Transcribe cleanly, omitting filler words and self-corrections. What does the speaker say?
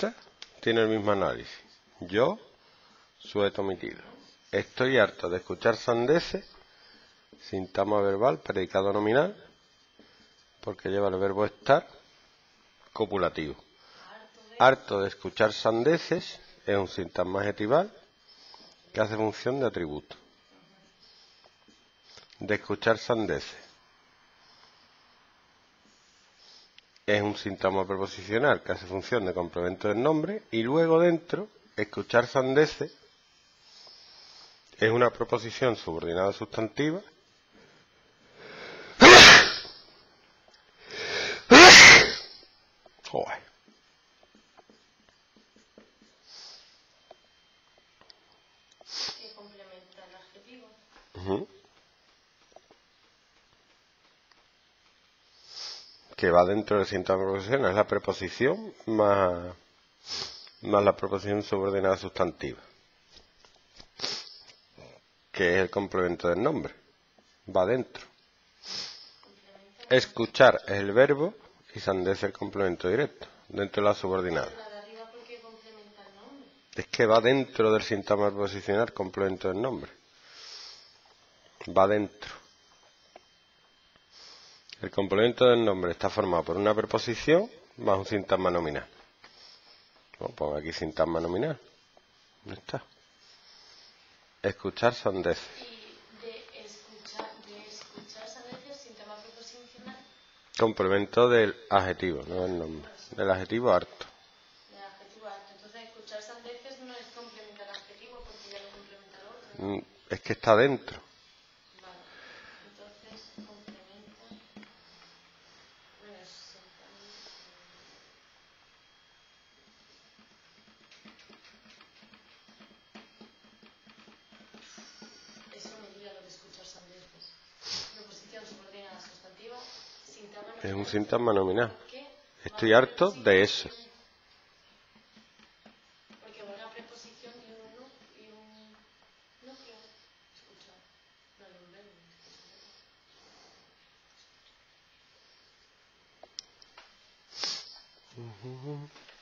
Esta tiene el mismo análisis. Yo, sujeto omitido. Estoy harto de escuchar sandeces, sintagma verbal, predicado nominal, porque lleva el verbo estar, copulativo. Harto de escuchar sandeces es un sintagma adjetival que hace función de atributo. De escuchar sandeces es un sintagma preposicional que hace función de complemento del nombre, y luego dentro, escuchar sandeces es una proposición subordinada sustantiva que complementa el adjetivo. Que va dentro del sintagma preposicional, es la preposición más la proposición subordinada sustantiva, que es el complemento del nombre, va dentro. Escuchar es el verbo y sandez el complemento directo, dentro de la subordinada. Es que va dentro del sintagma preposicional, complemento del nombre, va dentro. El complemento del nombre está formado por una preposición más un sintagma nominal. Bueno, pongo aquí sintagma nominal. ¿Dónde está? Escuchar sandeces. ¿Y de escuchar sandeces, sintagma preposicional? Complemento del adjetivo, no del nombre. Del adjetivo harto. Del adjetivo harto. Entonces, escuchar sandeces no es complemento al adjetivo porque ya lo complementa el otro, ¿no? Es que está dentro. Es un sintagma nominal. Estoy harto de eso. Porque una preposición y un no quiero escuchar. No lo veo.